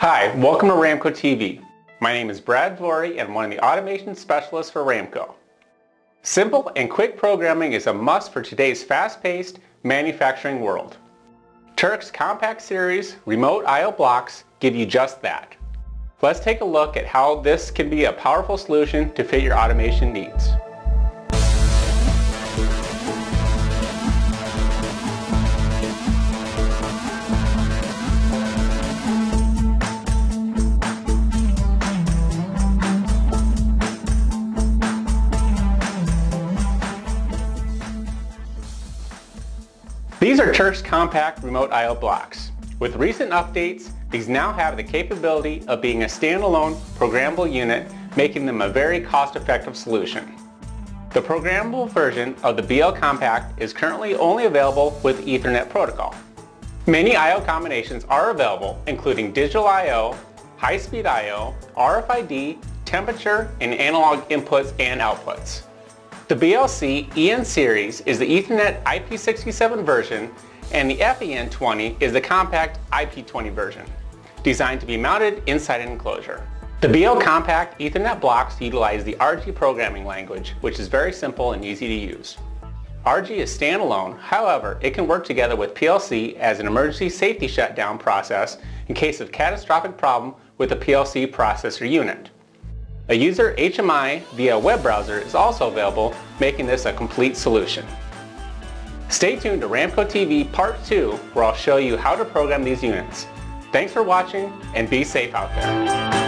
Hi, welcome to Ramco TV. My name is Brad Vorrie and I'm one of the automation specialists for Ramco. Simple and quick programming is a must for today's fast-paced manufacturing world. Turck's Compact Series remote I/O blocks give you just that. Let's take a look at how this can be a powerful solution to fit your automation needs. These are Turck's Compact Remote I/O blocks. With recent updates, these now have the capability of being a standalone programmable unit, making them a very cost-effective solution. The programmable version of the BL Compact is currently only available with Ethernet protocol. Many I/O combinations are available, including digital I/O, high-speed I/O, RFID, temperature, and analog inputs and outputs. The BLCEN series is the Ethernet IP67 version, and the FEN20 is the compact IP20 version, designed to be mounted inside an enclosure. The BL Compact Ethernet blocks utilize the ARGEE programming language, which is very simple and easy to use. ARGEE is standalone, however, it can work together with PLC as an emergency safety shutdown process in case of catastrophic problem with a PLC processor unit. A user HMI via web browser is also available, making this a complete solution. Stay tuned to Ramco TV Part 2, where I'll show you how to program these units. Thanks for watching and be safe out there.